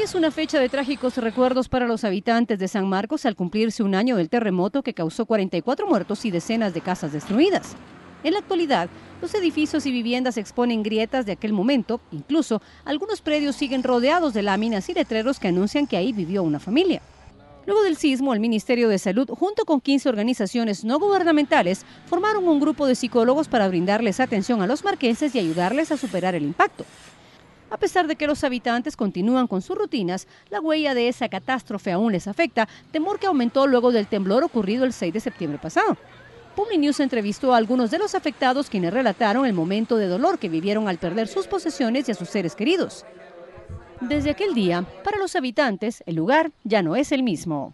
Hoy es una fecha de trágicos recuerdos para los habitantes de San Marcos al cumplirse un año del terremoto que causó 44 muertos y decenas de casas destruidas. En la actualidad, los edificios y viviendas exponen grietas de aquel momento, incluso algunos predios siguen rodeados de láminas y letreros que anuncian que ahí vivió una familia. Luego del sismo, el Ministerio de Salud, junto con 15 organizaciones no gubernamentales, formaron un grupo de psicólogos para brindarles atención a los marqueses y ayudarles a superar el impacto. A pesar de que los habitantes continúan con sus rutinas, la huella de esa catástrofe aún les afecta, temor que aumentó luego del temblor ocurrido el 6 de septiembre pasado. PubliNews entrevistó a algunos de los afectados quienes relataron el momento de dolor que vivieron al perder sus posesiones y a sus seres queridos. Desde aquel día, para los habitantes, el lugar ya no es el mismo.